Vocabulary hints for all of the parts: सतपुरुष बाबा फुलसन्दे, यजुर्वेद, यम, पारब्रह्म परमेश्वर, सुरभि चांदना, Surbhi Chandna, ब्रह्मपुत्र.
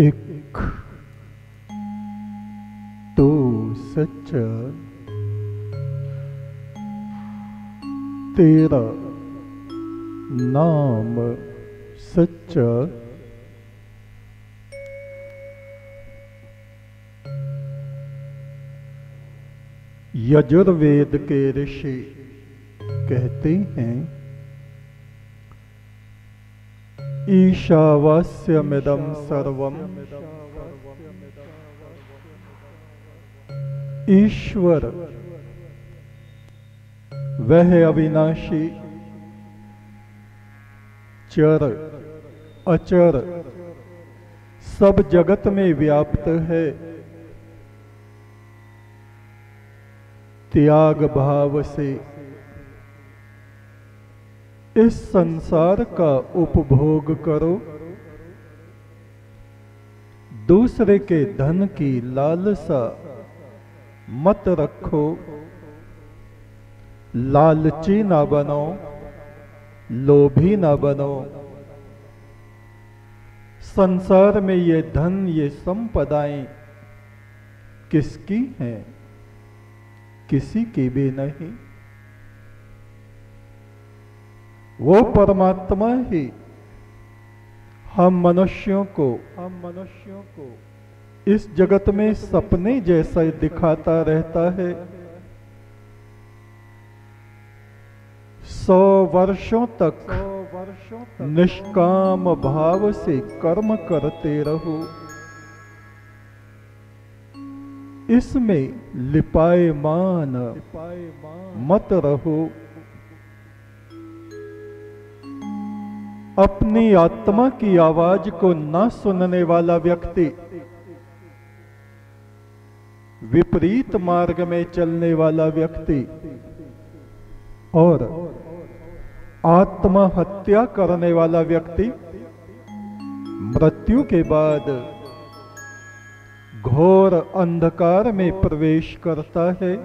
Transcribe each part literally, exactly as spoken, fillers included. एक तो सच्चा तेरा नाम सच्चा, यजुर्वेद के ऋषि कहते हैं ईशावास्यमिदं सर्वम्। ईश्वर वह अविनाशी चर अचर सब जगत में व्याप्त है। त्याग भाव से इस संसार का उपभोग करो, दूसरे के धन की लालसा मत रखो, लालची ना बनो, लोभी ना बनो। संसार में ये धन ये संपदाएं किसकी हैं? किसी की भी नहीं। वो परमात्मा ही हम मनुष्यों को हम मनुष्यों को इस जगत में सपने जैसा दिखाता रहता है। सौ वर्षों तक निष्काम भाव से कर्म करते रहो, इसमें लिपायमान मत रहो। अपनी आत्मा की आवाज को ना सुनने वाला व्यक्ति विपरीत मार्ग में चलने वाला व्यक्ति और आत्महत्या करने वाला व्यक्ति मृत्यु के बाद घोर अंधकार में प्रवेश करता है।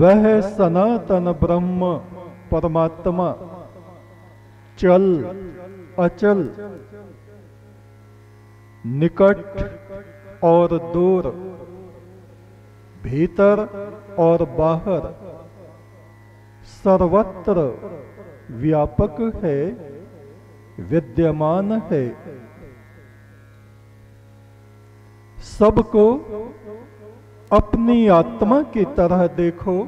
वह सनातन ब्रह्म परमात्मा चल अचल निकट और दूर, भीतर और बाहर, सर्वत्र व्यापक है, विद्यमान है। सबको अपनी आत्मा की तरह देखो।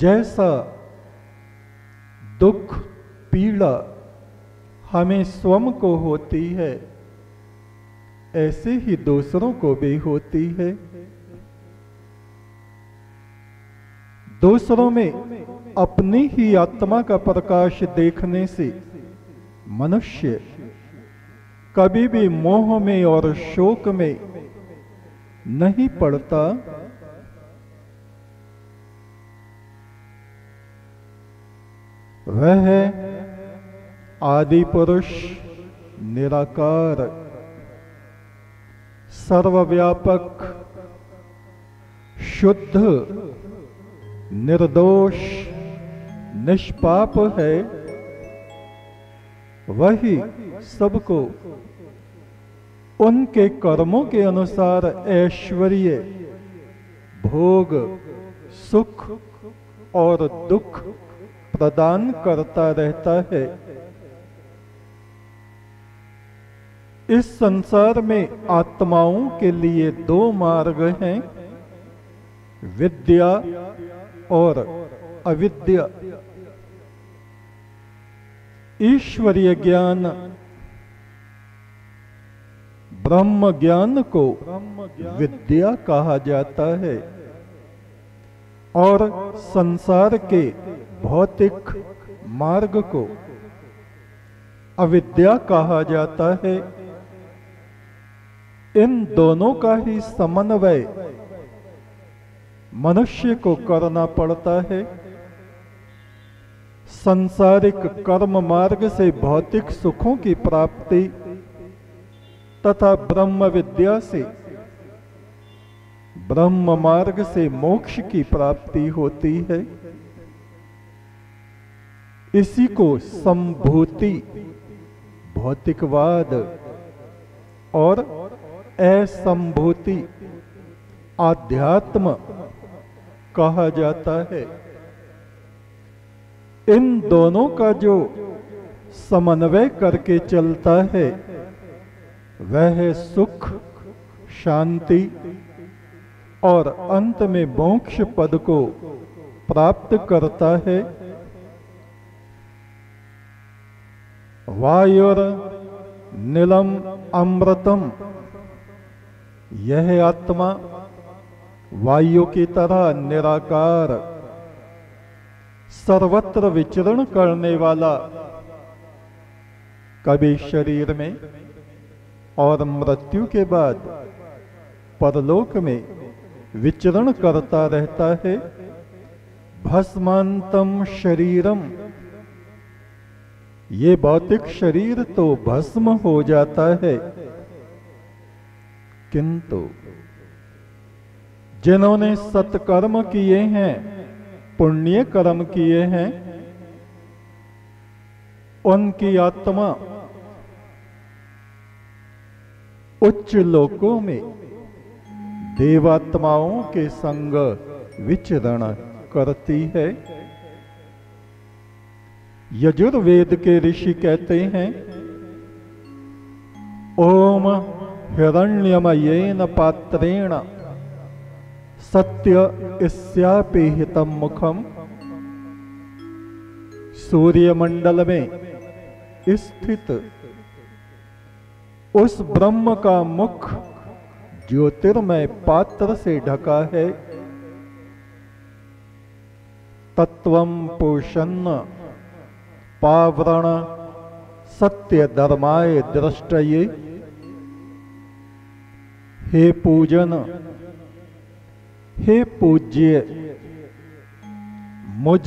जैसा दुख पीड़ा हमें स्वयं को होती है, ऐसे ही दूसरों को भी होती है। दूसरों में अपनी ही आत्मा का प्रकाश देखने से मनुष्य कभी भी मोह में और शोक में नहीं पड़ता। वह है आदि पुरुष, निराकार, सर्वव्यापक, शुद्ध, निर्दोष, निष्पाप है। वही सबको उनके कर्मों के अनुसार ऐश्वर्य, भोग, सुख और दुख प्रदान करता रहता है। इस संसार में आत्माओं के लिए दो मार्ग हैं, विद्या और अविद्या। ईश्वरीय ज्ञान ब्रह्म ज्ञान को विद्या कहा जाता है और संसार के भौतिक मार्ग को अविद्या कहा जाता है। इन दोनों का ही समन्वय मनुष्य को करना पड़ता है। सांसारिक कर्म मार्ग से भौतिक सुखों की प्राप्ति तथा ब्रह्म विद्या से ब्रह्म मार्ग से मोक्ष की प्राप्ति होती है। इसी को सम्भूति, भौतिकवाद और असम्भूति, आध्यात्म कहा जाता है। इन दोनों का जो समन्वय करके चलता है वह है सुख, शांति और अंत में मोक्ष पद को प्राप्त करता है। वायुर नीलम अमृतम, यह आत्मा वायु की तरह निराकार, सर्वत्र विचरण करने वाला, कभी शरीर में और मृत्यु के बाद परलोक में विचरण करता रहता है। भस्मांतम शरीरम, ये भौतिक शरीर तो भस्म हो जाता है, किंतु जिन्होंने सत्कर्म किए हैं, पुण्य कर्म किए हैं, उनकी आत्मा उच्च लोकों में देवात्माओं के संग विचरण करती है। यजुर्वेद के ऋषि कहते हैं, ओम हिरण्यमयेन पात्रेण सत्य इस्यापि हितम मुखम, सूर्यमंडल में स्थित उस ब्रह्म का मुख ज्योतिर्मय पात्र से ढका है। तत्वं पोषन्न पावरण सत्य धर्माय दृष्टये, हे पूजन, हे पूज्य, मुझ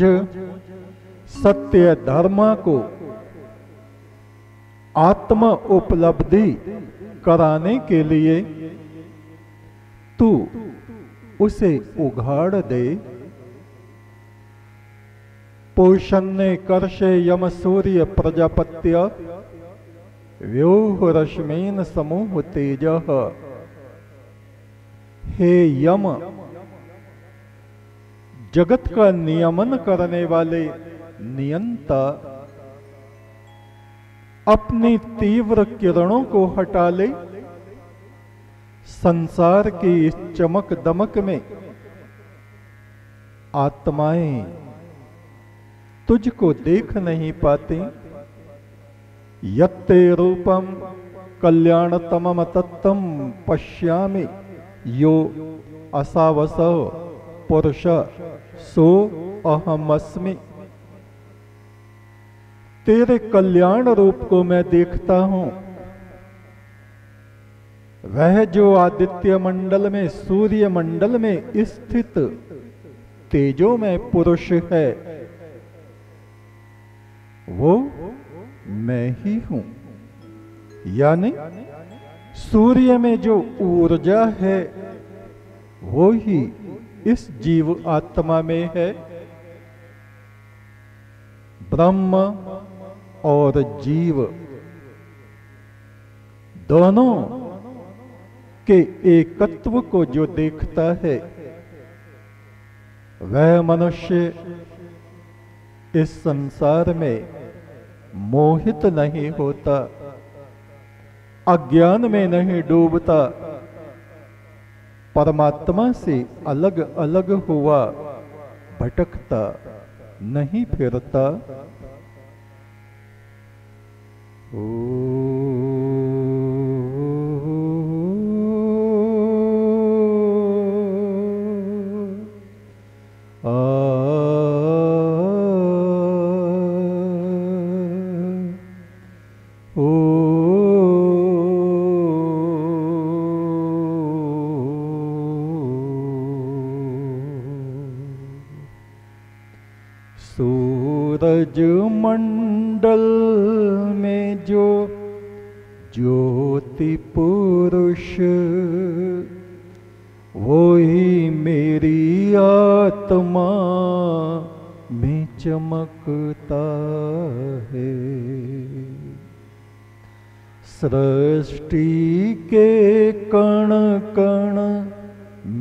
सत्य धर्म को आत्म उपलब्धि कराने के लिए तू उसे उघाड़ दे। पोषन्ने कर्षे यम सूर्य प्रजापत्य व्यूह रश्मीन समूह तेजः, हे यम, जगत का नियमन करने वाले नियंता, अपनी तीव्र किरणों को हटा ले। संसार की इस चमक दमक में आत्माएं तुझको देख नहीं पाती। यत्ते रूपम कल्याणतमम तत्तम पश्यामि यो असावसः पुरुष सो अहमस्मि, तेरे कल्याण रूप को मैं देखता हूं। वह जो आदित्य मंडल में, सूर्य मंडल में स्थित तेजोमय पुरुष है, वो मैं ही हूं। यानी सूर्य में जो ऊर्जा है वो ही इस जीव आत्मा में है। ब्रह्म और जीव दोनों के एकत्व को जो देखता है वह मनुष्य इस संसार में मोहित नहीं होता, अज्ञान में नहीं डूबता, परमात्मा से अलग अलग हुआ भटकता नहीं फिरता। ओ सूरज मंडल में जो ज्योति पुरुष वो ही मेरी आत्मा में चमकता है। सृष्टि के कण कण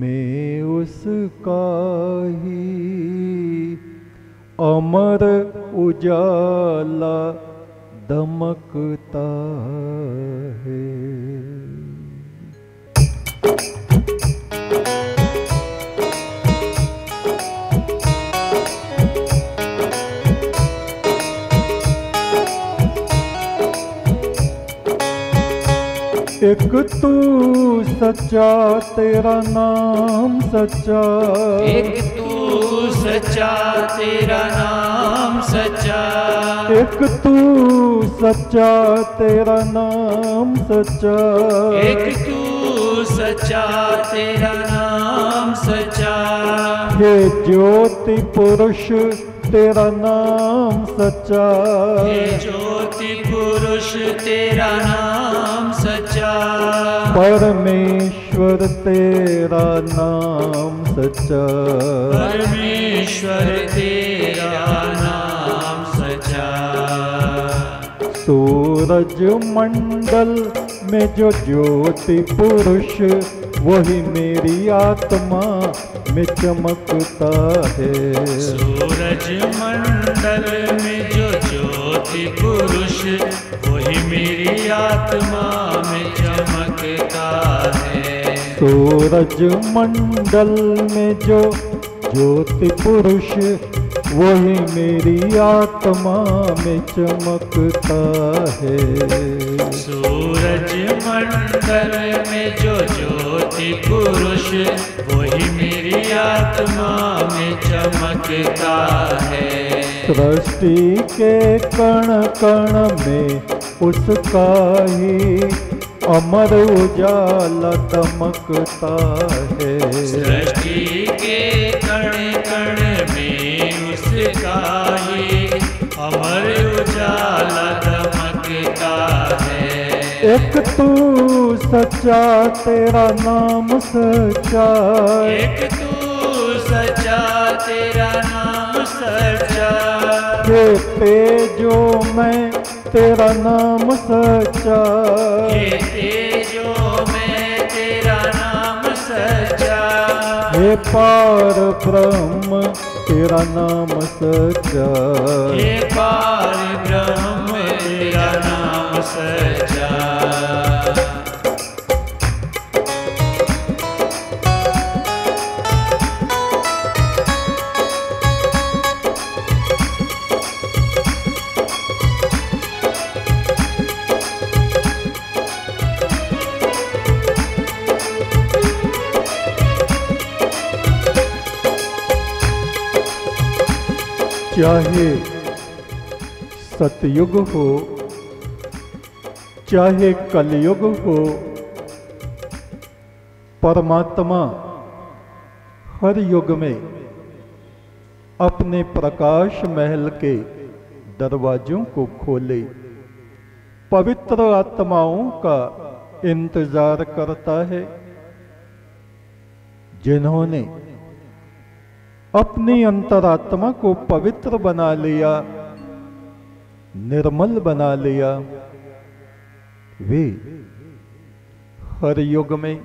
में उसका ही अमर उजाला दमकता है। एक तू सच्चा तेरा नाम सच्चा, एक तू सच्चा तेरा नाम सच्चा, एक तू सच्चा तेरा नाम सच्चा, एक तू सच्चा तेरा नाम सच्चा। हे ज्योति पुरुष तेरा नाम सच्चा, हे ज्योति पुरुष तेरा नाम सच्चा, परमेश्वर तेरा नाम सच्चा, परमेश्वर तेरा नाम सच्चा। सूरज मंडल में जो ज्योति पुरुष वही मेरी आत्मा में चमकता है। सूरज मंडल में जो ज्योति पुरुष वही मेरी आत्मा में चमकता है। सूरज मंडल में जो ज्योति पुरुष वही मेरी आत्मा में चमकता है। सूरज मंडल में जो ज्योति पुरुष वही मेरी आत्मा में चमकता है। सृष्टि के कण कण में उसका ही अमर उजाला दमकता है। सृष्टि के कण कण में उसका ही अमर उजाला दमकता है। एक तू सच्चा तेरा नाम सच्चा, एक तू सच्चा तेरा नाम सच्चा, हे तेजो मैं तेरा नाम सच्चा, हे तेजो में तेरा नाम सच्चा, हे पार ब्रह्म तेरा नाम सच्चा, हे पार ब्रह्म तेरा नाम सच्चा। चाहे सतयुग हो चाहे कलयुग हो, परमात्मा हर युग में अपने प्रकाश महल के दरवाजों को खोले पवित्र आत्माओं का इंतजार करता है, जिन्होंने अपनी अंतरात्मा को पवित्र बना लिया, निर्मल बना लिया, वे हर युग में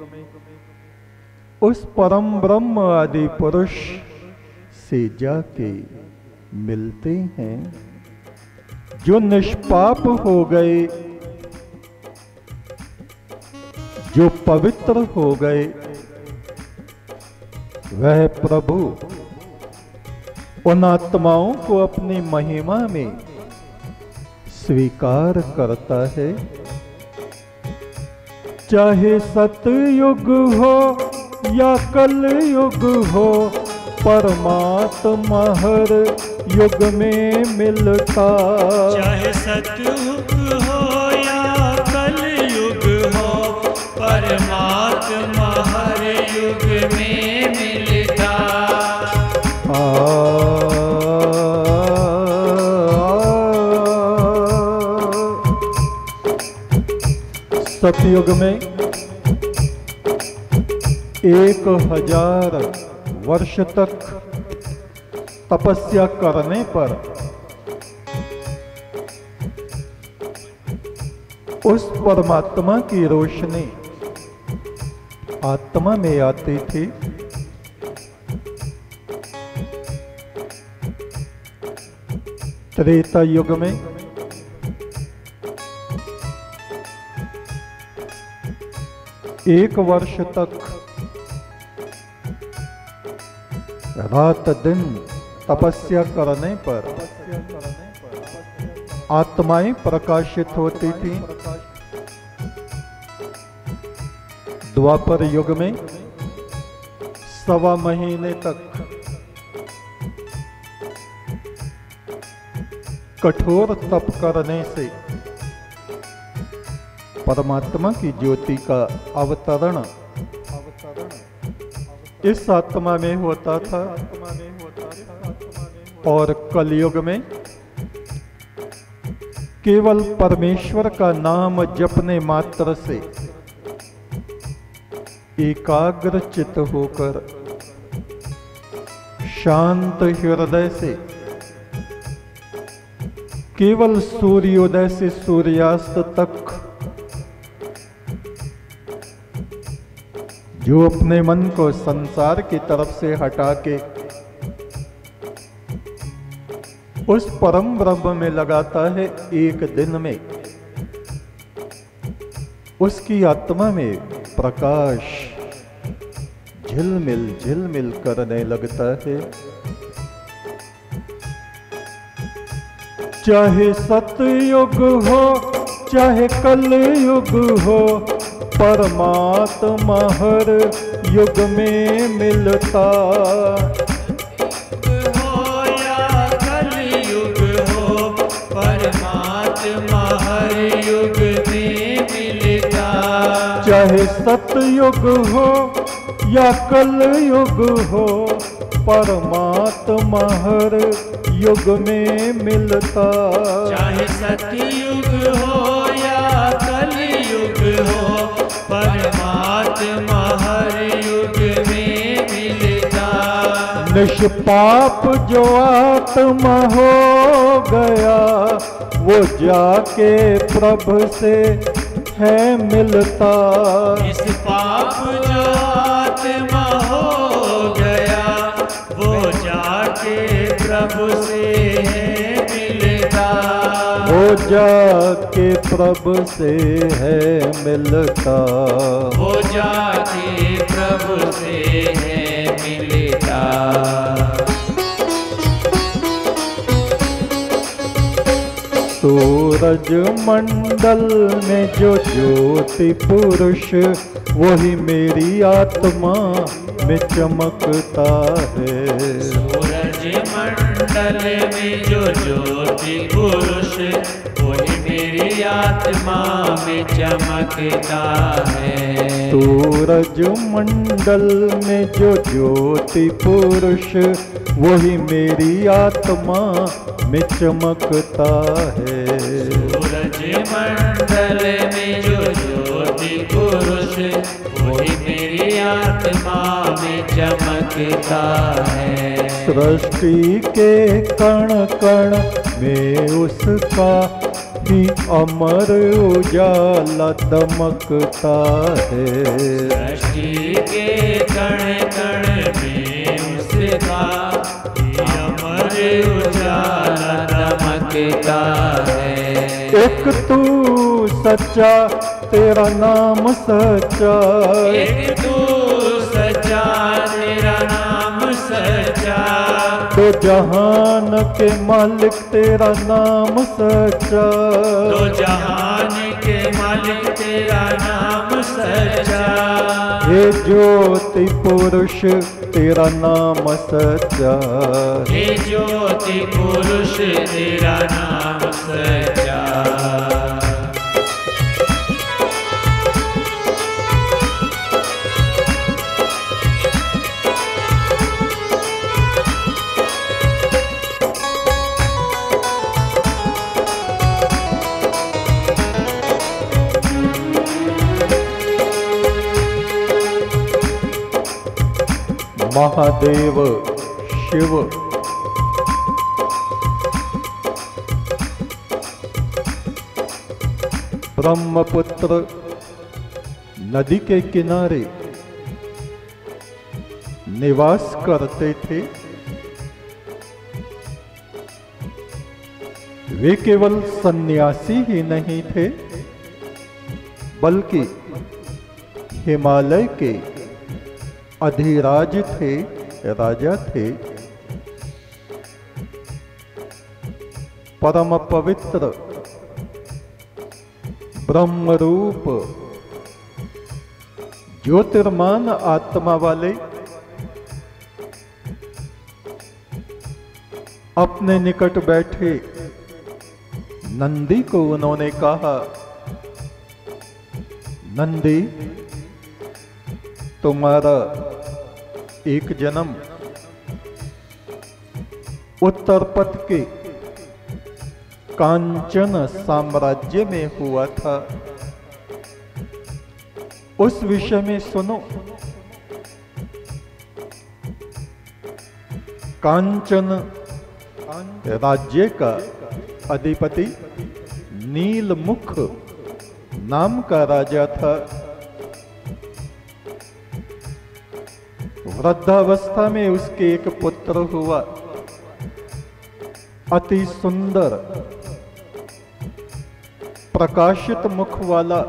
उस परम ब्रह्म आदि पुरुष से जाके मिलते हैं, जो निष्पाप हो गए, जो पवित्र हो गए। वह प्रभु उन आत्माओं को अपनी महिमा में स्वीकार करता है। चाहे सतयुग हो या कलयुग हो, परमात्मा हर युग में मिलता। चाहे सतयुग हो या कलयुग हो, परमात्मा हर युग में मिलता। आ सतयुग में एक हजार वर्ष तक तपस्या करने पर उस परमात्मा की रोशनी आत्मा में आती थी, त्रेता युग में एक वर्ष तक रात दिन तपस्या करने पर आत्माएं प्रकाशित होती थी। द्वापर युग में सवा महीने तक कठोर तप करने से परमात्मा की ज्योति का अवतरण इस आत्मा में होता था। और कलयुग में केवल परमेश्वर का नाम जपने मात्र से एकाग्र चित्त होकर शांत हृदय से केवल सूर्योदय से सूर्यास्त तक जो अपने मन को संसार की तरफ से हटा के उस परम ब्रह्म में लगाता है, एक दिन में उसकी आत्मा में प्रकाश झिलमिल झिलमिल करने लगता है। चाहे सतयुग हो चाहे कलयुग हो, परमात्मा हर युग में मिलता। हो या कलयुग हो, परमात्मा हर युग में मिलता। चाहे सतयुग हो या कलयुग हो, परमात्मा हर युग में मिलता। चाहे सतयुग हो या कलयुग हो, परमात्मा हर युग में मिलता। निष्पाप जो आत्मा हो गया, वो जाके प्रभु से है मिलता। निष्पाप जो आत्मा हो गया, वो जाके प्रभु से है मिलता। वो जाके प्रभु से है मिलता। वो जाके प्रभु से है मिलता। सूरज मंडल में जो ज्योति पुरुष, वही मेरी आत्मा में चमकता है। सूरज मंडल में जो ज्योति पुरुष, वही मेरी आत्मा में चमकता है। सूरज मंडल में जो ज्योति पुरुष, वही मेरी आत्मा में चमकता है। सूरज मंडल में जो ज्योति पुरुष, वही मेरी आत्मा में चमकता है। सृष्टि के कण कण में उसका ही अमर उजाला दमकता है। सृष्टि के कण कण में उसका अमर उजाला दमकता है। एक तू सच्चा तेरा नाम सच्चा, एक तू सच्चा तेरा नाम सच्चा। दो जहान के मालिक तेरा नाम सच्चा, दो जहान के मालिक तेरा नाम सच्चा। हे ज्योति पुरुष तेरा नाम सच्चा, हे ज्योति पुरुष तेरा नाम सच्चा। महादेव शिव ब्रह्मपुत्र नदी के किनारे निवास करते थे। वे केवल सन्यासी ही नहीं थे, बल्कि हिमालय के अधिराज थे, राजा थे। परम पवित्र ब्रह्मरूप ज्योतिर्मान आत्मा वाले अपने निकट बैठे नंदी को उन्होंने कहा, नंदी तुम्हारा एक जन्म उत्तरपथ के कांचन साम्राज्य में हुआ था, उस विषय में सुनो। कांचन राज्य का अधिपति नीलमुख नाम का राजा था। वृद्धावस्था में उसके एक पुत्र हुआ, अति सुंदर प्रकाशित मुख वाला।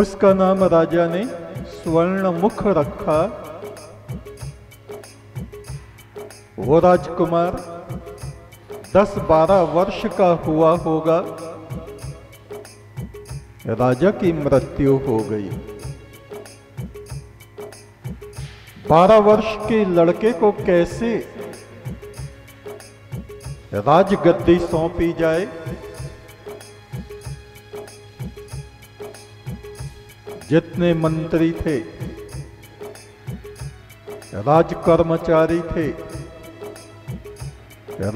उसका नाम राजा ने स्वर्णमुख रखा। वो राजकुमार दस बारह वर्ष का हुआ होगा। राजा की मृत्यु हो गई। बारह वर्ष के लड़के को कैसे राजगद्दी सौंपी जाए? जितने मंत्री थे, राजकर्मचारी थे,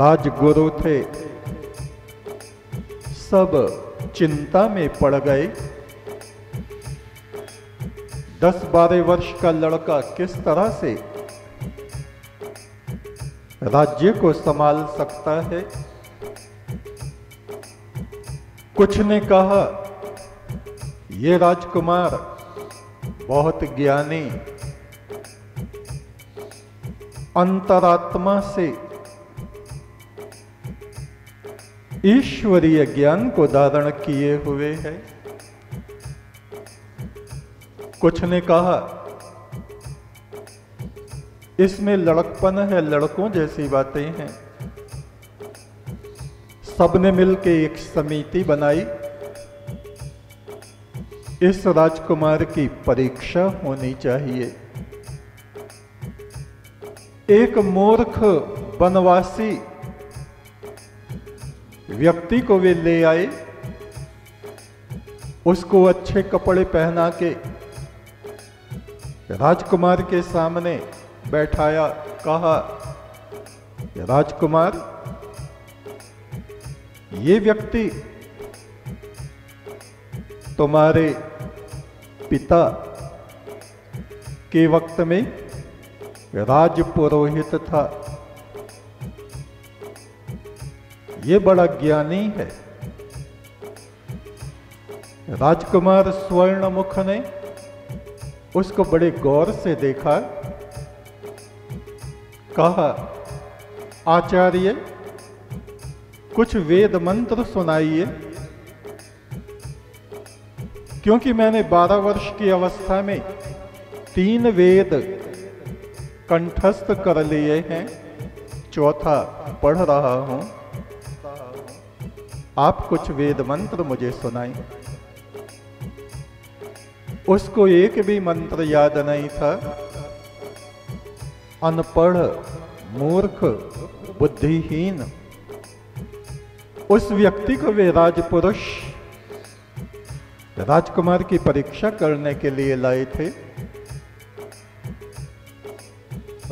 राजगुरु थे, सब चिंता में पड़ गए। दस बारह वर्ष का लड़का किस तरह से राज्य को संभाल सकता है? कुछ ने कहा, ये राजकुमार बहुत ज्ञानी, अंतरात्मा से ईश्वरीय ज्ञान को धारण किए हुए है। कुछ ने कहा, इसमें लड़कपन है, लड़कों जैसी बातें हैं। सबने मिलकर एक समिति बनाई, इस राजकुमार की परीक्षा होनी चाहिए। एक मूर्ख वनवासी व्यक्ति को वे ले आए, उसको अच्छे कपड़े पहना के राजकुमार के सामने बैठाया। कहा, राजकुमार, ये व्यक्ति तुम्हारे पिता के वक्त में राजपुरोहित था, ये बड़ा ज्ञानी है। राजकुमार स्वर्णमुख ने उसको बड़े गौर से देखा। कहा, आचार्य, कुछ वेद मंत्र सुनाइए, क्योंकि मैंने बारह वर्ष की अवस्था में तीन वेद कंठस्थ कर लिए हैं, चौथा पढ़ रहा हूं। आप कुछ वेद मंत्र मुझे सुनाएं। उसको एक भी मंत्र याद नहीं था। अनपढ़, मूर्ख, बुद्धिहीन उस व्यक्ति को वे राजपुरुष राजकुमार की परीक्षा करने के लिए लाए थे।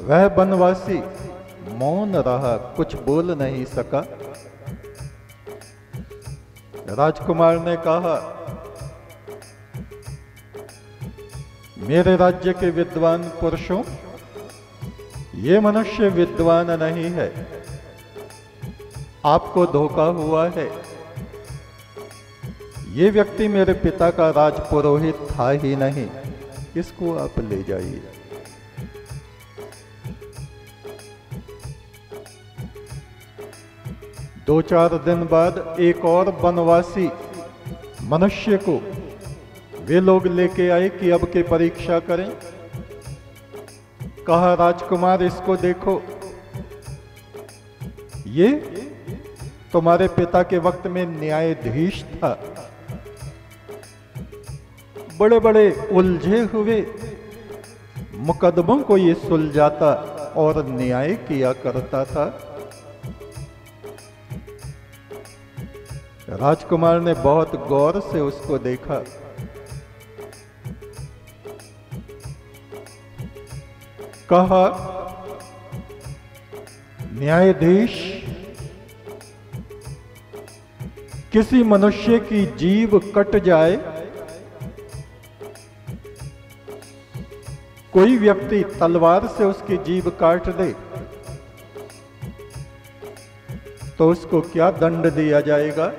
वह वनवासी मौन रहा, कुछ बोल नहीं सका। राजकुमार ने कहा, मेरे राज्य के विद्वान पुरुषों, ये मनुष्य विद्वान नहीं है, आपको धोखा हुआ है। ये व्यक्ति मेरे पिता का राजपुरोहित था ही नहीं, इसको आप ले जाइए। दो चार दिन बाद एक और वनवासी मनुष्य को वे लोग लेके आए कि अब की परीक्षा करें। कहा, राजकुमार इसको देखो, ये तुम्हारे पिता के वक्त में न्यायाधीश था, बड़े बड़े उलझे हुए मुकदमों को ये सुलझाता और न्याय किया करता था। राजकुमार ने बहुत गौर से उसको देखा। कहा, न्यायाधीश, किसी मनुष्य की जीभ कट जाए, कोई व्यक्ति तलवार से उसकी जीभ काट दे तो उसको क्या दंड दिया जाएगा,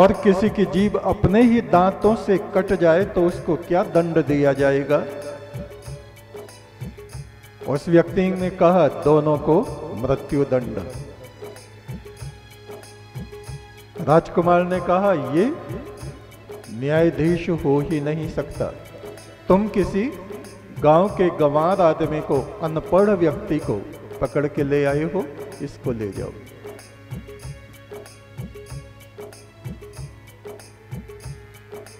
और किसी की जीभ अपने ही दांतों से कट जाए तो उसको क्या दंड दिया जाएगा। उस व्यक्ति ने कहा, दोनों को मृत्यु दंड। राजकुमार ने कहा, ये न्यायाधीश हो ही नहीं सकता। तुम किसी गांव के गंवार आदमी को, अनपढ़ व्यक्ति को पकड़ के ले आए हो, इसको ले जाओ।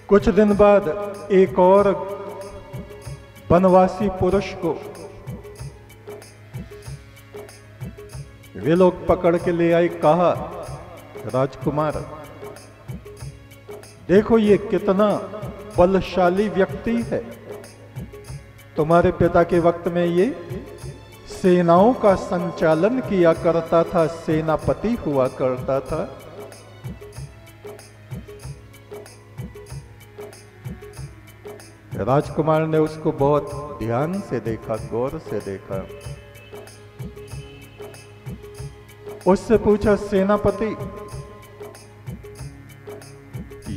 कुछ दिन बाद एक और वनवासी पुरुष को वे लोग पकड़ के ले आए। कहा, राजकुमार देखो, ये कितना बलशाली व्यक्ति है, तुम्हारे पिता के वक्त में ये सेनाओं का संचालन किया करता था, सेनापति हुआ करता था। राजकुमार ने उसको बहुत ध्यान से देखा, गौर से देखा। उससे पूछा, सेनापति,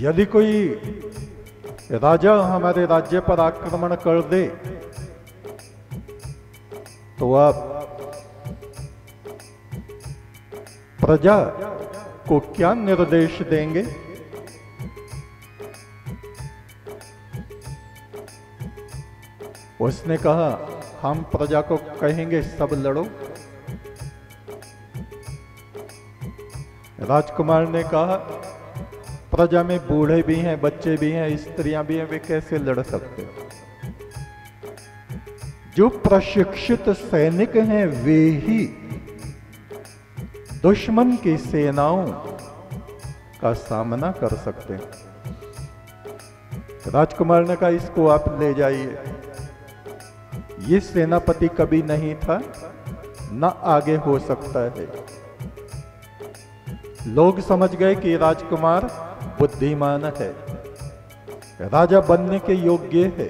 यदि कोई राजा हमारे राज्य पर आक्रमण कर दे तो आप प्रजा को क्या निर्देश देंगे। उसने कहा, हम प्रजा को कहेंगे सब लड़ो। राजकुमार ने कहा, प्रजा में बूढ़े भी हैं, बच्चे भी हैं, स्त्रियां भी हैं, वे कैसे लड़ सकते हैं? जो प्रशिक्षित सैनिक हैं वे ही दुश्मन की सेनाओं का सामना कर सकते हैं। राजकुमार ने कहा, इसको आप ले जाइए, ये सेनापति कभी नहीं था, ना आगे हो सकता है। लोग समझ गए कि राजकुमार बुद्धिमान है, राजा बनने के योग्य है,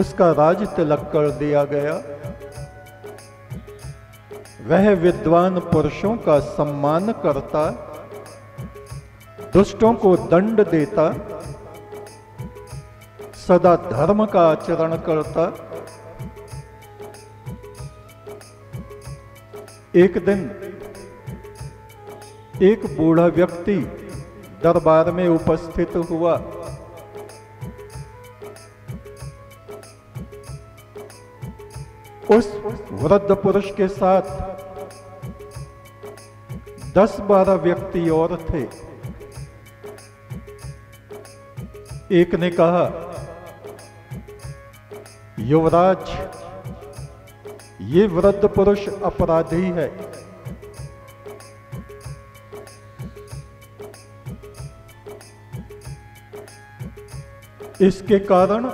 उसका राज तिलक कर दिया गया। वह विद्वान पुरुषों का सम्मान करता, दुष्टों को दंड देता, सदा धर्म का आचरण करता। एक दिन एक बूढ़ा व्यक्ति दरबार में उपस्थित हुआ। उस वृद्ध पुरुष के साथ दस बारह व्यक्ति और थे। एक ने कहा, युवराज, ये वृद्ध पुरुष अपराधी है, इसके कारण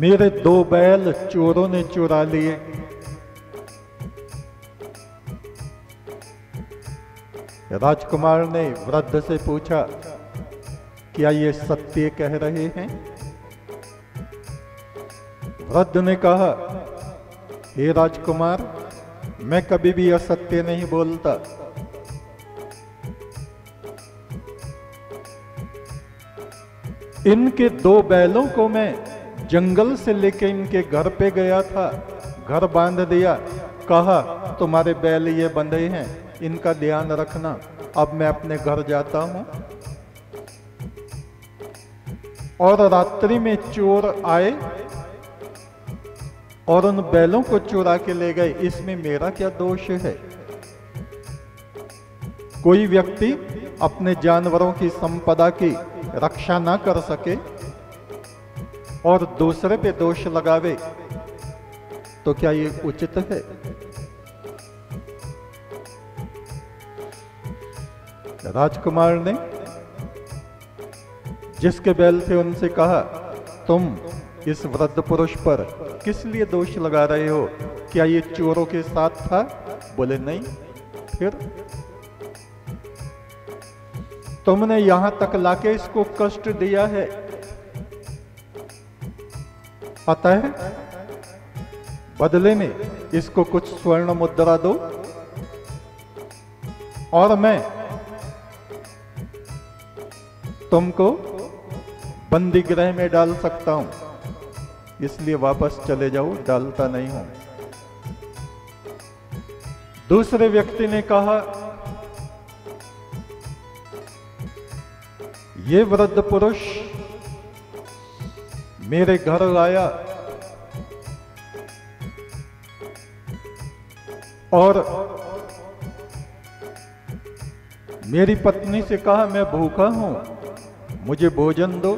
मेरे दो बैल चोरों ने चुरा लिए। राजकुमार ने वृद्ध से पूछा, क्या ये सत्य कह रहे हैं? वृद्ध ने कहा, हे राजकुमार, मैं कभी भी असत्य नहीं बोलता। इनके दो बैलों को मैं जंगल से लेके इनके घर पे गया था, घर बांध दिया, कहा तुम्हारे बैल ये बंधे हैं, इनका ध्यान रखना। अब मैं अपने घर जाता हूँ। और रात्रि में चोर आए और उन बैलों को चुरा के ले गए। इसमें मेरा क्या दोष है? कोई व्यक्ति अपने जानवरों की संपदा की रक्षा ना कर सके और दूसरे पे दोष लगावे तो क्या ये उचित है? राजकुमार ने जिसके बैल थे उनसे कहा, तुम इस वृद्ध पुरुष पर किस लिए दोष लगा रहे हो? क्या ये चोरों के साथ था? बोले नहीं। फिर तुमने यहां तक लाके इसको कष्ट दिया है, अतः बदले में इसको कुछ स्वर्ण मुद्रा दो और मैं तुमको बंदी गृह में डाल सकता हूं, इसलिए वापस चले जाओ, डालता नहीं हूं। दूसरे व्यक्ति ने कहा, ये वृद्ध पुरुष मेरे घर आया और मेरी पत्नी से कहा मैं भूखा हूं, मुझे भोजन दो।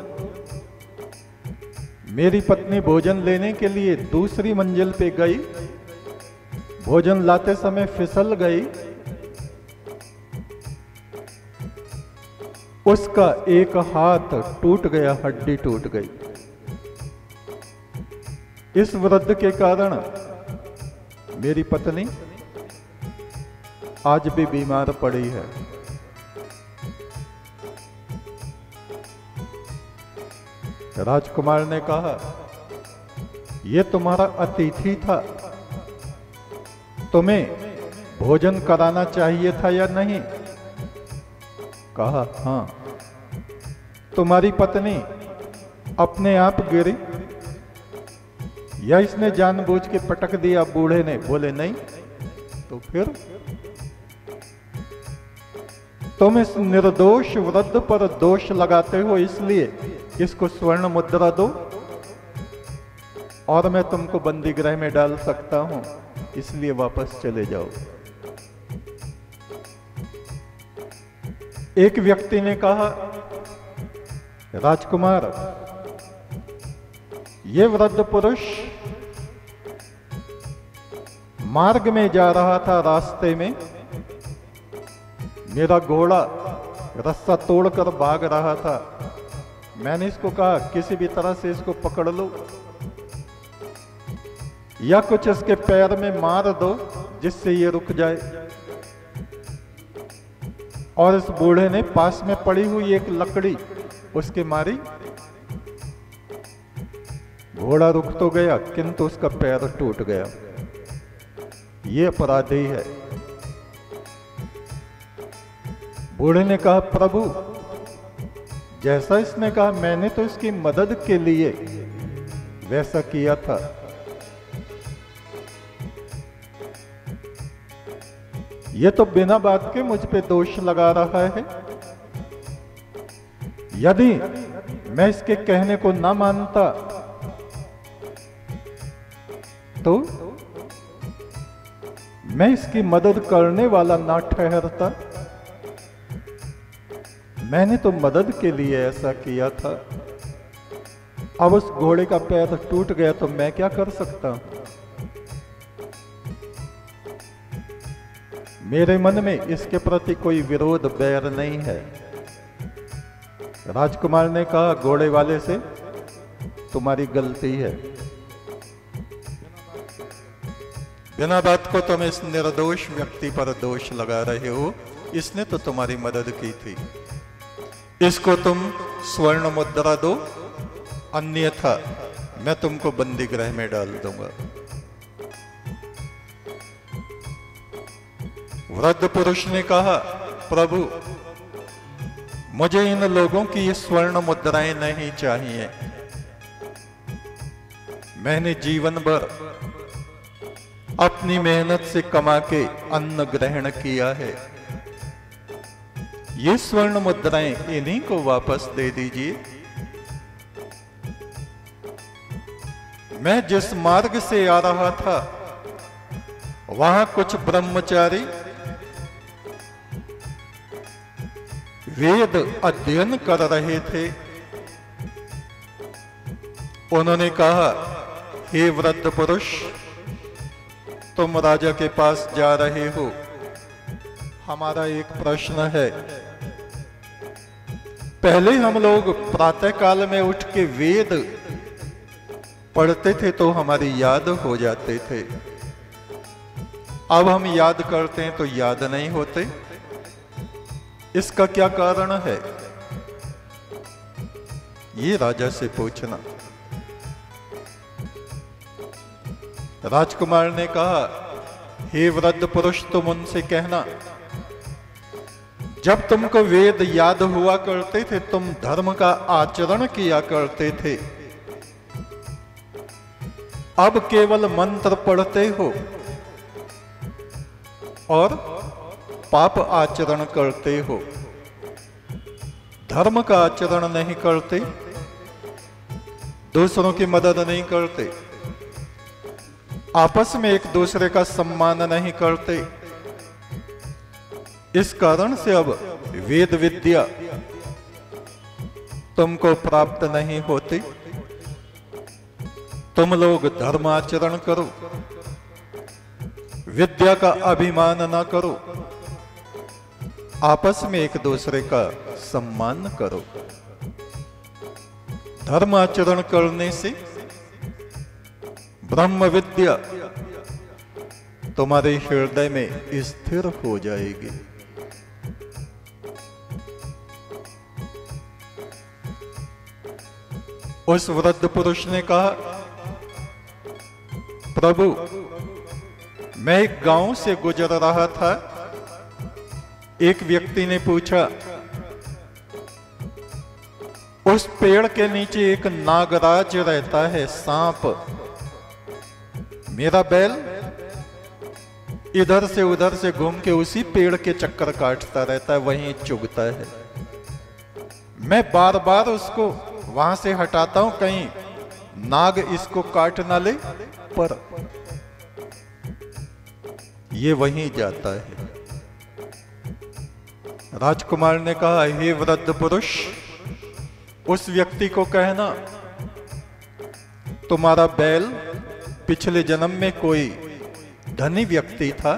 मेरी पत्नी भोजन लेने के लिए दूसरी मंजिल पे गई, भोजन लाते समय फिसल गई, उसका एक हाथ टूट गया, हड्डी टूट गई। इस वृद्ध के कारण मेरी पत्नी आज भी बीमार पड़ी है। राजकुमार ने कहा, यह तुम्हारा अतिथि था, तुम्हें भोजन कराना चाहिए था या नहीं? कहा हाँ। तुम्हारी पत्नी अपने आप गिरी या इसने जानबूझ के पटक दिया? बूढ़े ने बोले नहीं। तो फिर तुम इस निर्दोष वृद्ध पर दोष लगाते हो, इसलिए इसको स्वर्ण मुद्रा दो और मैं तुमको बंदी गृह में डाल सकता हूं, इसलिए वापस चले जाओ। एक व्यक्ति ने कहा, राजकुमार ये वृद्ध पुरुष मार्ग में जा रहा था, रास्ते में मेरा घोड़ा रस्सा तोड़कर भाग रहा था, मैंने इसको कहा किसी भी तरह से इसको पकड़ लो या कुछ इसके पैर में मार दो जिससे ये रुक जाए। और इस बूढ़े ने पास में पड़ी हुई एक लकड़ी उसके मारी, घोड़ा रुक तो गया किंतु उसका पैर टूट गया। ये अपराधी है। बूढ़े ने कहा, प्रभु जैसा इसने कहा मैंने तो इसकी मदद के लिए वैसा किया था। यह तो बिना बात के मुझ पे दोष लगा रहा है। यदि मैं इसके कहने को ना मानता तो मैं इसकी मदद करने वाला ना ठहरता। मैंने तो मदद के लिए ऐसा किया था। अब उस घोड़े का पैर टूट गया तो मैं क्या कर सकता हूं? मेरे मन में इसके प्रति कोई विरोध बैर नहीं है। राजकुमार ने कहा, घोड़े वाले से तुम्हारी गलती है, बिना बात को तुम इस निर्दोष व्यक्ति पर दोष लगा रहे हो, इसने तो तुम्हारी मदद की थी, इसको तुम स्वर्ण मुद्रा दो अन्यथा मैं तुमको बंदी गृह में डाल दूंगा। वृद्ध पुरुष ने कहा, प्रभु मुझे इन लोगों की ये स्वर्ण मुद्राएं नहीं चाहिए। मैंने जीवन भर अपनी मेहनत से कमा के अन्न ग्रहण किया है, ये स्वर्ण मुद्राएं इन्हीं को वापस दे दीजिए। मैं जिस मार्ग से आ रहा था वहां कुछ ब्रह्मचारी वेद अध्ययन कर रहे थे। उन्होंने कहा, हे वृद्ध पुरुष, तुम राजा के पास जा रहे हो, हमारा एक प्रश्न है। पहले हम लोग प्रातः काल में उठ के वेद पढ़ते थे तो हमारी याद हो जाते थे, अब हम याद करते हैं तो याद नहीं होते, इसका क्या कारण है? ये राजा से पूछना। राजकुमार ने कहा, हे वृद्ध पुरुष, तुम उनसे कहना, जब तुमको वेद याद हुआ करते थे तुम धर्म का आचरण किया करते थे, अब केवल मंत्र पढ़ते हो और पाप आचरण करते हो, धर्म का आचरण नहीं करते, दूसरों की मदद नहीं करते, आपस में एक दूसरे का सम्मान नहीं करते, इस कारण से अब वेद विद्या तुमको प्राप्त नहीं होती। तुम लोग धर्म आचरण करो, विद्या का अभिमान ना करो, आपस में एक दूसरे का सम्मान करो। धर्म आचरण करने से ब्रह्म विद्या तुम्हारे हृदय में स्थिर हो जाएगी। उस वृद्ध पुरुष ने कहा, प्रभु मैं एक गांव से गुजर रहा था, एक व्यक्ति ने पूछा, उस पेड़ के नीचे एक नागराज रहता है, सांप, मेरा बैल इधर से उधर से घूम के उसी पेड़ के चक्कर काटता रहता है, वहीं चुगता है, मैं बार बार उसको वहां से हटाता हूं कहीं नाग इसको काट ना ले, पर ये वहीं जाता है। राजकुमार ने कहा, हे वृद्ध पुरुष, उस व्यक्ति को कहना, तुम्हारा बैल पिछले जन्म में कोई धनी व्यक्ति था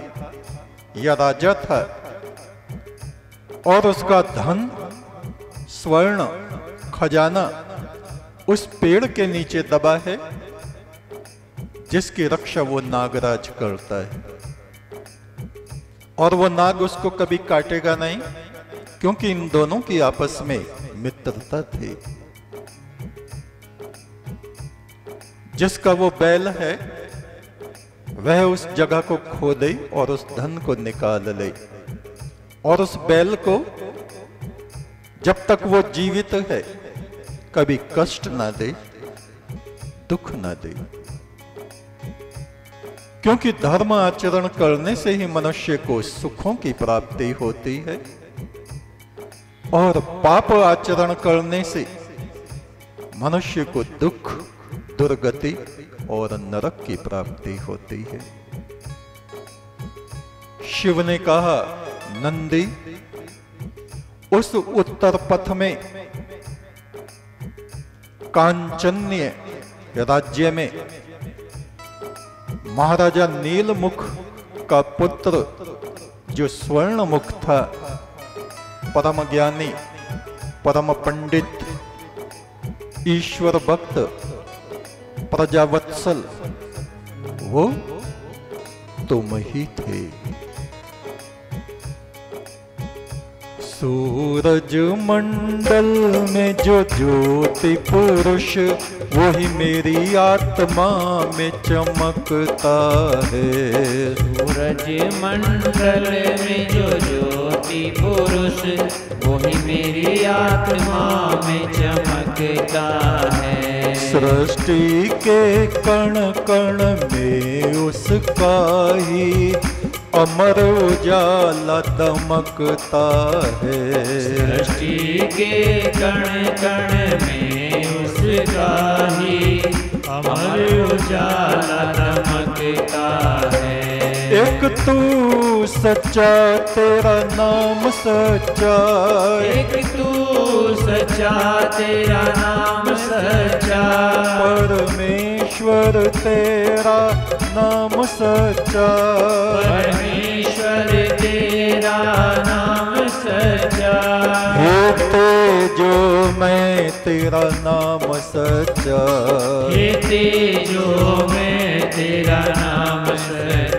या राजा था और उसका धन स्वर्ण खजाना उस पेड़ के नीचे दबा है जिसकी रक्षा वो नागराज करता है, और वो नाग उसको कभी काटेगा नहीं क्योंकि इन दोनों की आपस में मित्रता थी। जिसका वो बैल है वह उस जगह को खो दे और उस धन को निकाल ले, और उस बैल को जब तक वो जीवित है कभी कष्ट ना दे, दुख ना दे, क्योंकि धर्म आचरण करने से ही मनुष्य को सुखों की प्राप्ति होती है और पाप आचरण करने से मनुष्य को दुख, दुर्गति और नरक की प्राप्ति होती है। शिव ने कहा, नंदी, उस उत्तर पथ में कांचन्य राज्य में महाराजा नीलमुख का पुत्र जो स्वर्णमुख था, परम ज्ञानी, परम पंडित, ईश्वर भक्त, प्रजावत्सल, वो तुम ही थे। सूरज मंडल में जो ज्योति पुरुष वही मेरी आत्मा में चमकता है। सूरज मंडल में जो ज्योति पुरुष वही मेरी आत्मा में चमकता है। सृष्टि के कण कण में उसका ही अमर उजाला दमकता है। सृष्टि के कण कण में उसका ही अमर उजाला दमकता है। एक तू सच्चा तेरा नाम सच्चा, एक तू सच्चा तेरा नाम सच्चा, परमेश्वर तेरा नाम सच्चा, परमेश्वर तेरा नाम सच्चा, होते जो मैं तेरा नाम सच्चा, होते जो मैं तेरा नाम सच्चा।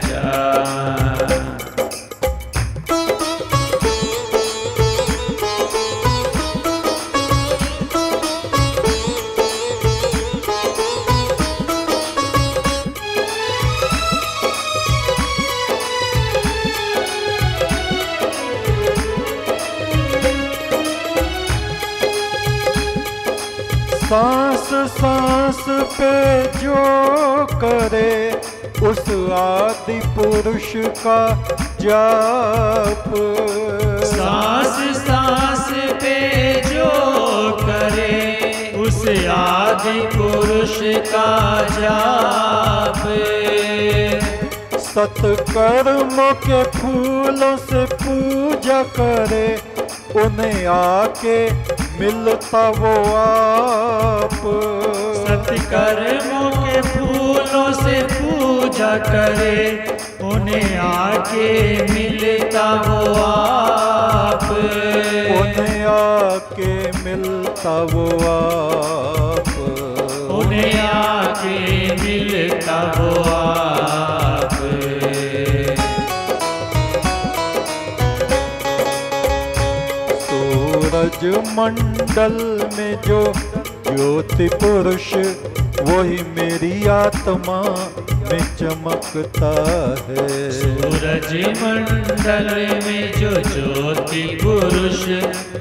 सांस सांस पे जो करे उस आदि पुरुष का जाप, सांस सांस पे जो करे उस आदि पुरुष का जाप, सत्कर्म के फूलों से पूजा करे उन्हें आके मिलता वो आप, सत्कर्मों के फूलों से पूजा करे उन्हें आके मिलता वो आप, उन्हें आके मिलता वो आप, उन्हें आके मिलता वो आप। सूरज मंडल में जो ज्योति पुरुष वही मेरी आत्मा में चमकता है। सूरज मंडल में जो ज्योति पुरुष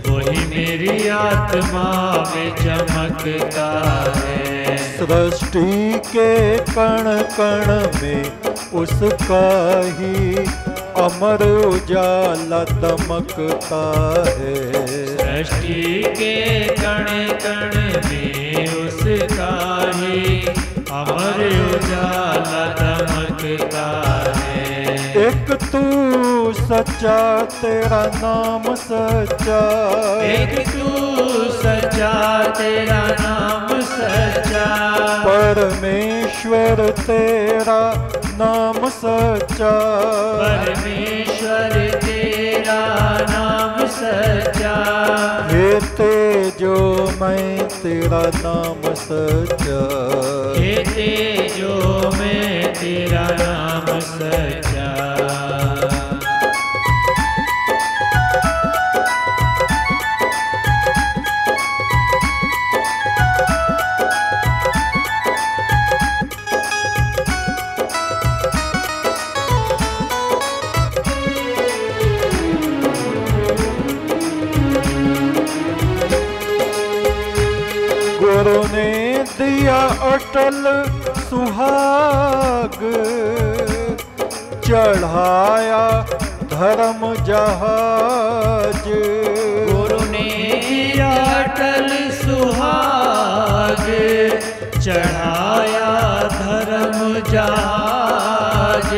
वही मेरी आत्मा में चमकता है। सृष्टि के कण कण में उसका ही अमर उजाला दमकता है। सृष्टि के कण कण में उसका ही अमर उजाला दमकता है। एक तू सच्चा तेरा नाम सच्चा, एक तू सच्चा तेरा नाम सच्चा, परमेश्वर तेरा नाम सच्चा, परमेश्वर तेरा नाम सच्चा, हे तेजो मैं तेरा नाम सच्चा, हे तेजो मैं तेरा नाम सच्चा। गुरु ने दिया अटल सुहाग चढ़ाया धर्म जहाज, गुरु ने दिया अटल सुहाग चढ़ाया धर्म जहाज।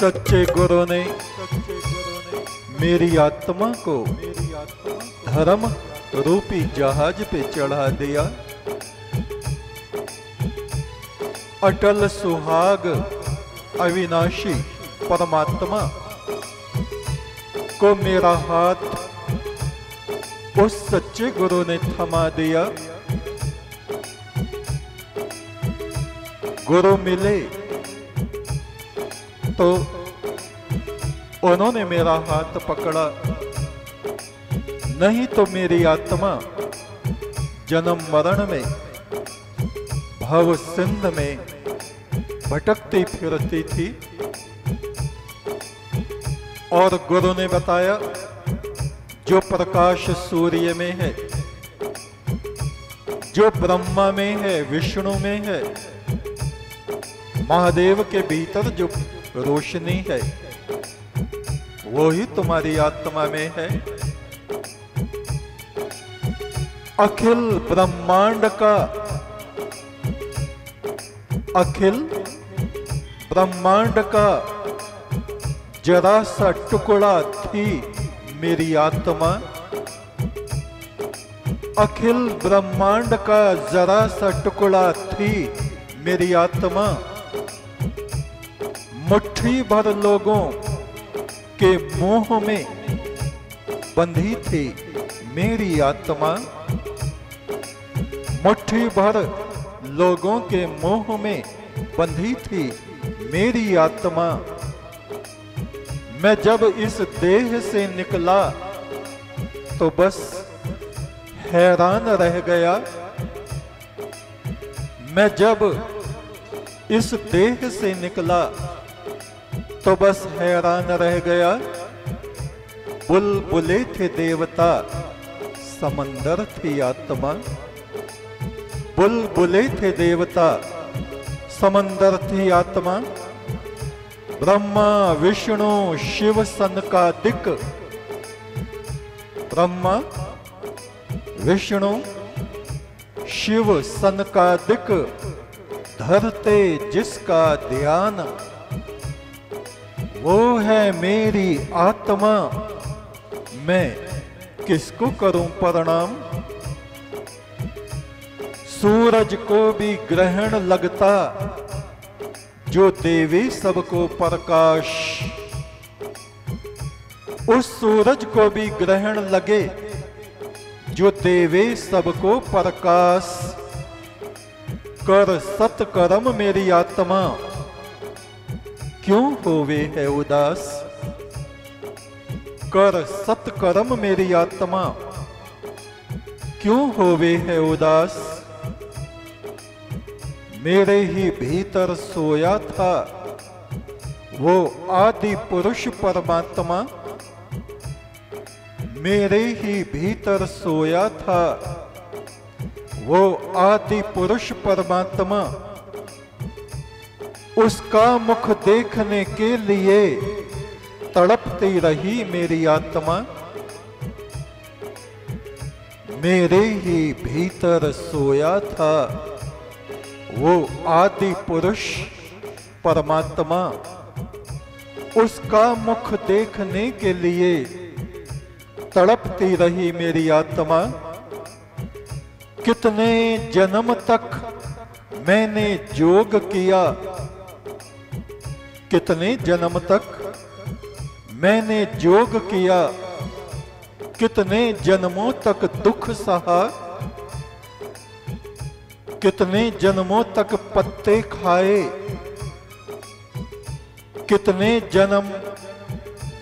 सच्चे गुरु ने मेरी आत्मा को धर्म रूपी जहाज पे चढ़ा दिया, अटल सुहाग अविनाशी परमात्मा को मेरा हाथ उस सच्चे गुरु ने थमा दिया। गुरु मिले तो उन्होंने मेरा हाथ पकड़ा नहीं तो मेरी आत्मा जन्म मरण में भव सिंध में भटकती फिरती थी। और गुरु ने बताया जो प्रकाश सूर्य में है, जो ब्रह्मा में है, विष्णु में है, महादेव के भीतर जो रोशनी है वो ही तुम्हारी आत्मा में है। अखिल ब्रह्मांड का अखिल ब्रह्मांड का जरा सा टुकड़ा थी मेरी आत्मा। अखिल ब्रह्मांड का जरा सा टुकड़ा थी मेरी आत्मा। मुट्ठी भर लोगों के मोह में बंधी थी मेरी आत्मा। मुट्ठी भर लोगों के मोह में बंधी थी मेरी आत्मा। मैं जब इस देह से निकला तो बस हैरान रह गया। मैं जब इस देह से निकला तो बस हैरान रह गया। बुलबुले थे देवता, समंदर थी आत्मा। बुलबुले थे देवता, समंदर थी आत्मा। ब्रह्मा विष्णु शिव सनकादिक, ब्रह्मा विष्णु शिव सनकादिक धरते जिसका ध्यान, वो है मेरी आत्मा। मैं किसको करूं प्रणाम? सूरज को भी ग्रहण लगता जो देवी सबको प्रकाश। उस सूरज को भी ग्रहण लगे जो देवे सबको प्रकाश। कर सत्कर्म मेरी आत्मा क्यों होवे है उदास? कर सत्कर्म मेरी आत्मा क्यों होवे है उदास? मेरे ही भीतर सोया था वो आदि पुरुष परमात्मा। मेरे ही भीतर सोया था वो आदि पुरुष परमात्मा। उसका मुख देखने के लिए तड़पती रही मेरी आत्मा। मेरे ही भीतर सोया था वो आदि पुरुष परमात्मा। उसका मुख देखने के लिए तड़पती रही मेरी आत्मा। कितने जन्म तक मैंने योग किया, कितने जन्म तक मैंने योग किया, कितने जन्मों तक दुख सहा, कितने जन्मों तक पत्ते खाए, कितने जन्म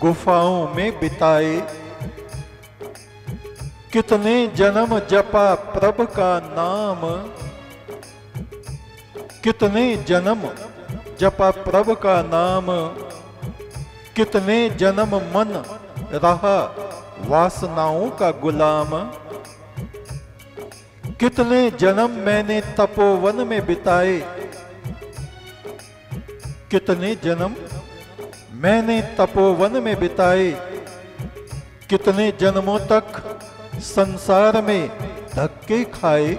गुफाओं में बिताए, कितने जन्म जपा प्रभु का नाम, कितने जन्म जपा प्रभु का नाम, कितने जन्म मन रहा वासनाओं का गुलाम। कितने जन्म मैंने तपोवन में बिताए, कितने जन्म मैंने तपोवन में बिताए, कितने जन्मों तक संसार में धक्के खाए,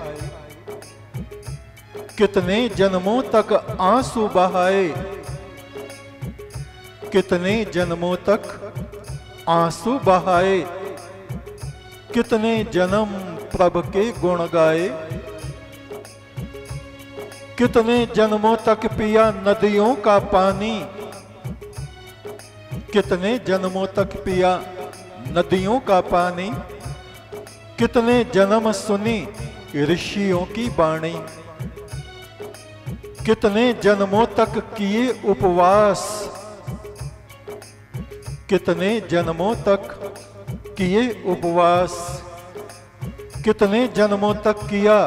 कितने जन्मों तक आंसू बहाए, कितने जन्मों तक आंसू बहाए, कितने जन्म प्रभु के गुण गाए, कितने जन्मों तक पिया नदियों का पानी, कितने जन्मों तक पिया नदियों का पानी, कितने जन्म सुनी ऋषियों की वाणी, कितने जन्मों तक किए उपवास, कितने जन्मों तक किए उपवास, कितने जन्मों तक किया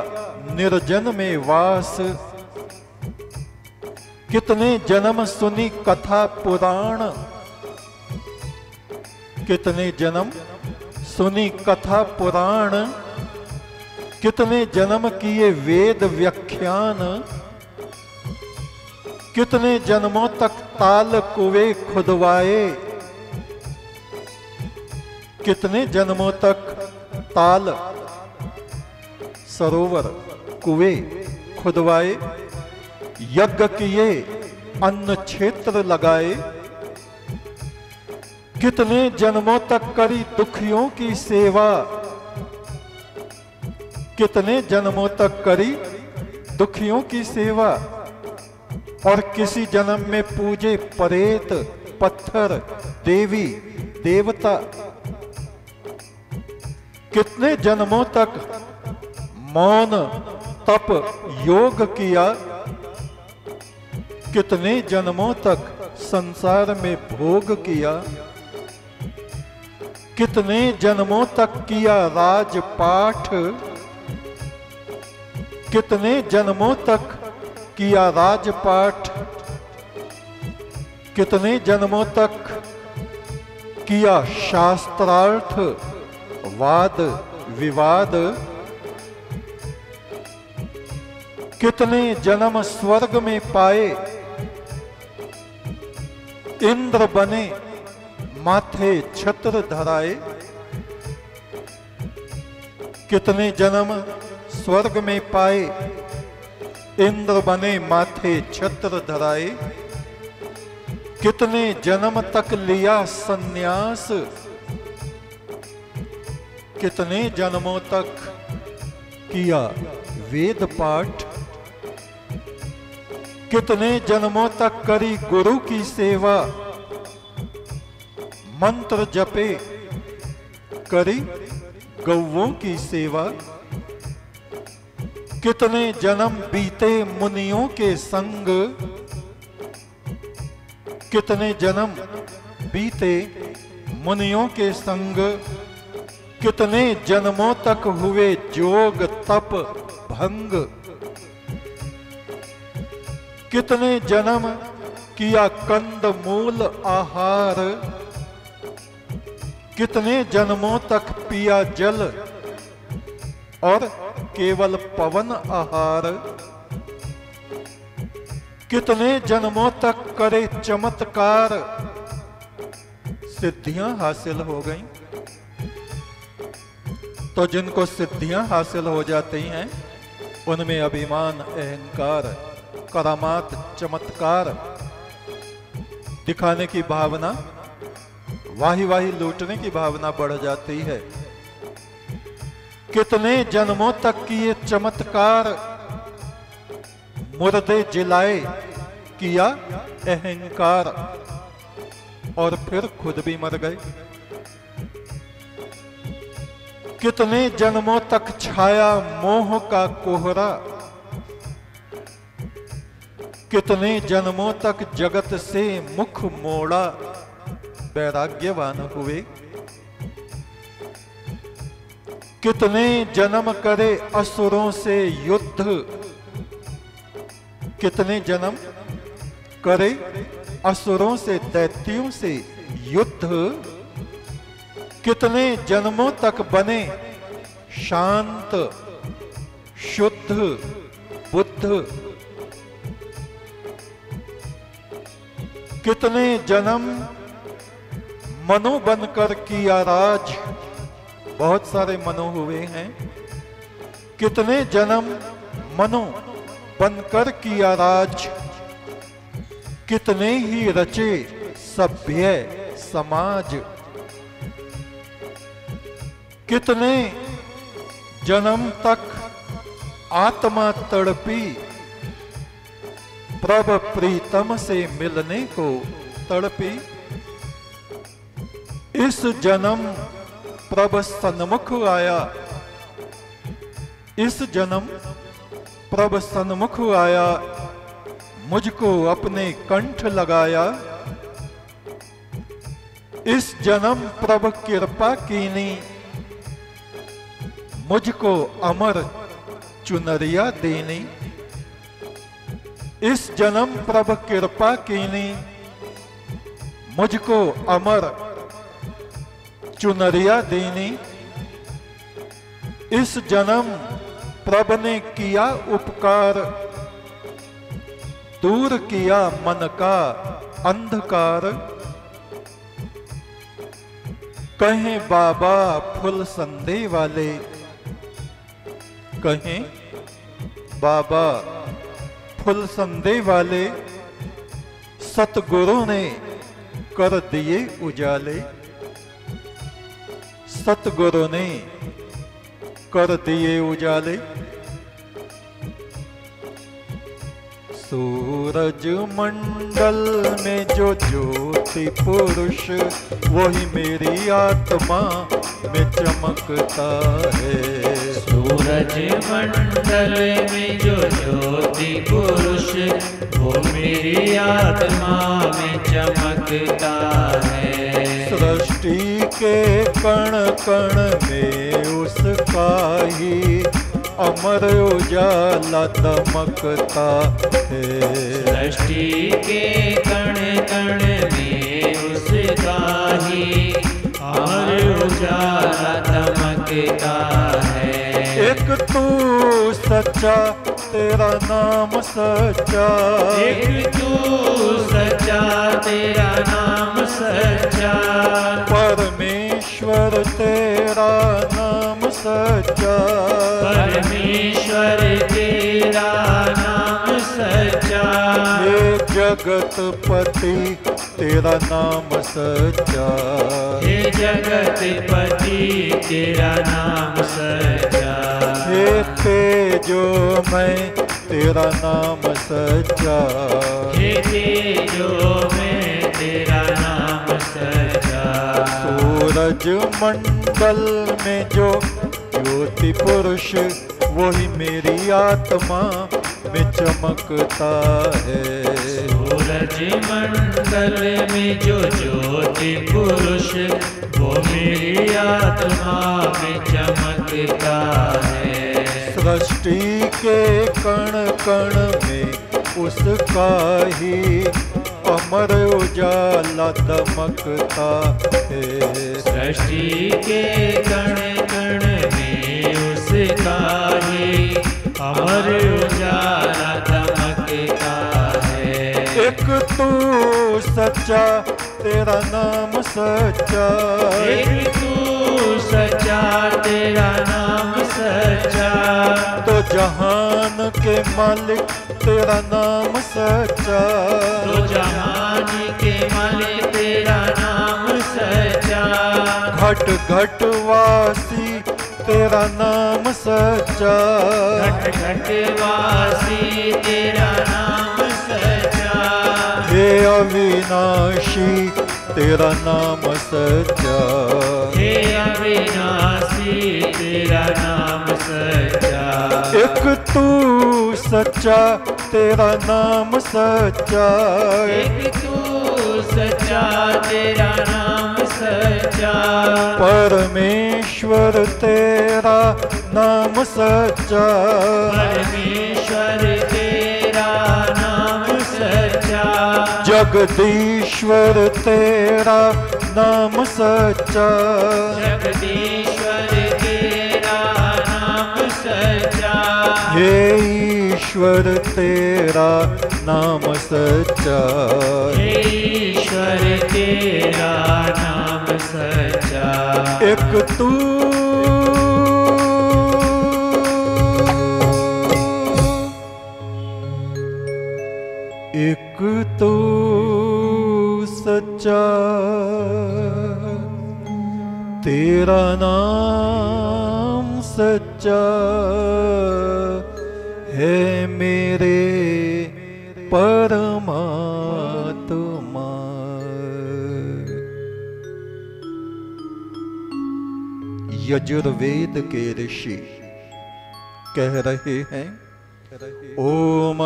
निर्जन में वास। कितने जन्म सुनी कथा पुराण, कितने जन्म सुनी कथा पुराण, कितने जन्म किए वेद व्याख्यान। कितने जन्मों तक ताल कुएं खुदवाए, कितने जन्मों तक ताल सरोवर कुएं खुदवाए। यज्ञ किए अन्न क्षेत्र लगाए, कितने जन्मों तक करी दुखियों की सेवा, कितने जन्मों तक करी दुखियों की सेवा। और किसी जन्म में पूजे प्रेत पत्थर देवी देवता, कितने जन्मों तक मौन तप योग किया, कितने जन्मों तक संसार में भोग किया। कितने जन्मों तक किया राज पाठ, कितने जन्मों तक किया राज पाठ, कितने जन्मों तक किया शास्त्रार्थ वाद विवाद। कितने जन्म स्वर्ग में पाए, इंद्र बने माथे छत्र धराए। कितने जन्म स्वर्ग में पाए, इंद्र बने माथे छत्र धराए। कितने जन्म तक लिया संन्यास, कितने जन्मों तक किया वेद पाठ। कितने जन्मों तक करी गुरु की सेवा, मंत्र जपे करी गौओं की सेवा। कितने जन्म बीते मुनियों के संग, कितने जन्म बीते मुनियों के संग। कितने जन्मों तक हुए जोग तप भंग, कितने जन्म किया कंद मूल आहार। कितने जन्मों तक पिया जल और केवल पवन आहार। कितने जन्मों तक करे चमत्कार, सिद्धियां हासिल हो गईं। तो जिनको सिद्धियां हासिल हो जाती हैं उनमें अभिमान अहंकार करामात चमत्कार दिखाने की भावना, वाही वाही लूटने की भावना बढ़ जाती है। कितने जन्मों तक किए चमत्कार, मुर्दे जिलाए किया अहंकार और फिर खुद भी मर गए। कितने जन्मों तक छाया मोह का कोहरा, कितने जन्मों तक जगत से मुख मोड़ा वैराग्यवान हुए। कितने जन्म करे असुरों से युद्ध, कितने जन्म करे असुरों से दैत्यों से युद्ध। कितने जन्मों तक बने शांत शुद्ध बुद्ध। कितने जन्म मनु बनकर किया राज, बहुत सारे मनु हुए हैं। कितने जन्म मनु बनकर किया राज, कितने ही रचे सभ्य समाज। कितने जन्म तक आत्मा तड़पी, प्रभु प्रीतम से मिलने को तड़पी। इस जन्म प्रभु सन्मुख आया, इस जन्म प्रभु सन्मुख आया, मुझको अपने कंठ लगाया। इस जन्म प्रभु कृपा कीनी, मुझको अमर चुनरिया देनी। इस जन्म प्रभु कृपा कीनी, मुझको अमर चुनरिया देनी। इस जन्म प्रभु ने किया उपकार, दूर किया मन का अंधकार। कहें बाबा फुलसन्दे वाले, कहें बाबा फुलसन्दे वाले, सतगुरु ने कर दिए उजाले। सतगुरु ने कर दिए उजाले। सूरज मंडल में जो ज्योति पुरुष, वही मेरी आत्मा में चमकता है। सूरज मंडल में जो ज्योति पुरुष, वो मेरी आत्मा में चमकता है। सृष्टि के कण कण में उसका ही अमर उजाला दमकता है। सृष्टि के कण कण में उसका ही अमर उजाला दमकता है। एक तू सच्चा, तेरा नाम सच्चा। एक तू सच्चा, तेरा नाम सच्चा। परमेश्वर तेरा नाम सच्चा। परमेश्वर तेरा नाम सच्चा। हे जगतपति तेरा नाम सच्चा। हे जगतपति तेरा नाम सच्चा। हे तेजो मैं तेरा नाम सच्चा। हे तेजो मैं तेरा नाम सच्चा। सूरज मंडल में जो ज्योति पुरुष, वही मेरी आत्मा में चमकता है। सूरज मंडल में जो ज्योति पुरुष, वो मेरी आत्मा में चमकता है। सृष्टि के कण कण में उसका ही अमर उजाला दमकता है। सृष्टि के कण कण अमर उजाला दमकता है। एक तू सच्चा, तेरा नाम सच्चा। एक तू सच्चा, तेरा नाम सच्चा। तो जहान के मालिक तेरा नाम सच्चा। तो जहान के मालिक तेरा नाम सच्चा। घट घट वासी तेरा नाम सच्चा। घट घट वासी तेरा नाम सच्चा। हे अविनाशी तेरा नाम सच्चा। हे अविनाशी तेरा नाम सच्चा। एक तू सच्चा, तेरा नाम सच्चा। एक तू सच्चा, तेरा नाम सच्चा। परमेश्वर तेरा नाम सच्चा। परमेश्वर तेरा नाम सच्चा। जगदीश्वर तेरा नाम सच्चा। जगदीश्वर तेरा नाम सच्चा। हे ईश्वर तेरा नाम सच्चा। तेरा नाम सच्चा। एक तू एक तू सच्चा, तेरा नाम सच्चा। है मेरे परमा यजुर्वेद के ऋषि कह रहे हैं, ओम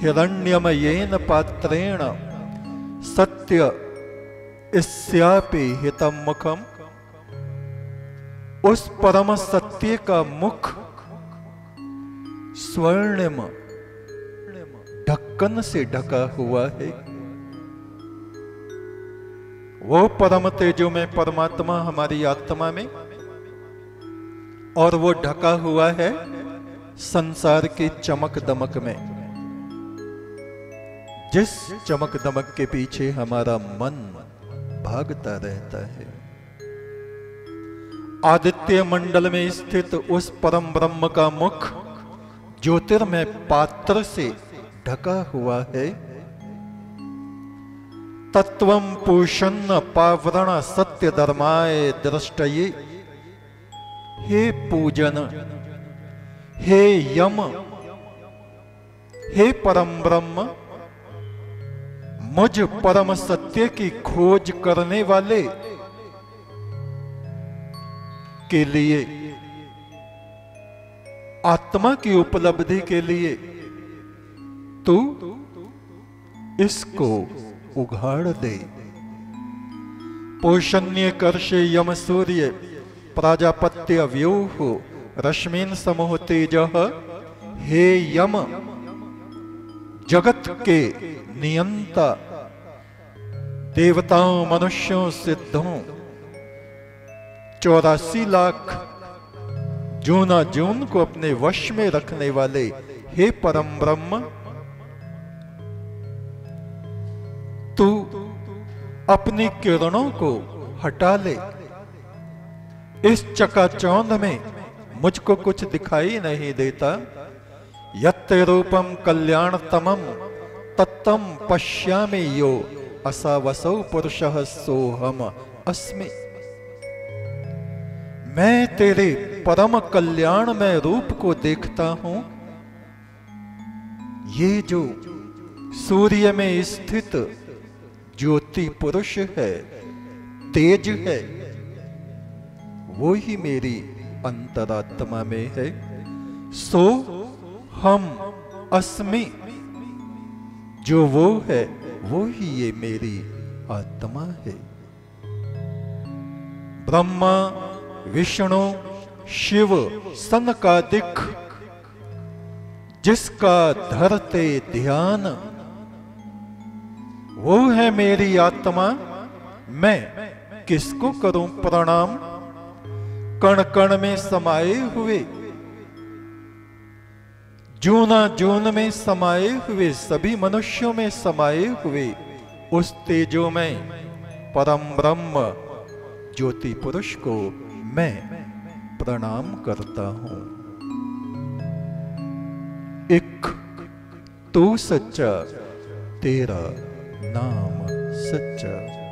हिरण्यमयेन पात्रेण सत्य इसस्यापि हितम मुखम, उस परम सत्य का मुख स्वर्णिम ढक्कन से ढका हुआ है। वो परम तेजो में परमात्मा हमारी आत्मा में, और वो ढका हुआ है संसार की चमक दमक में, जिस चमक दमक के पीछे हमारा मन भागता रहता है। आदित्य मंडल में स्थित उस परम ब्रह्म का मुख ज्योतिर्मय पात्र से ढका हुआ है। तत्वं पूषन्न पावरण सत्य धर्माय दृष्टये, हे पूजन, हे यम, हे परम ब्रह्म, मुझ परम सत्य की खोज करने वाले के लिए, आत्मा की उपलब्धि के लिए तू इसको उघाड़ दे। पोषण्य कर्षे यम सूर्य प्राजापत्य व्यूह रश्मिन समूह तेजः, हे यम, जगत के नियंता देवताओं मनुष्यों सिद्धों चौरासी लाख जूना जून को अपने वश में रखने वाले, हे परम ब्रह्म, तू अपनी किरणों को हटा ले। इस चकाचौंध में मुझको कुछ दिखाई नहीं देता। यत्ते रूपम कल्याण तमम तत्तम पश्यामि यो असावसौ पुरुषः सोहम अस्मि। मैं तेरे परम कल्याण में रूप को देखता हूं। ये जो सूर्य में स्थित ज्योति पुरुष है, तेज है, वो ही मेरी अंतरात्मा में है। सो हम अस्मि, जो वो है वो ही ये मेरी आत्मा है। ब्रह्मा, विष्णु, शिव, सनकादिक, जिसका धरते ध्यान, वो है मेरी आत्मा। मैं किसको करूं प्रणाम? कण कण में समाये हुए, जूना जून में समाये हुए, सभी मनुष्यों में समाये हुए उस तेजो में परम ब्रह्म ज्योति पुरुष को मैं प्रणाम करता हूं। एक तू सच्चा, तेरा नाम सच्चा।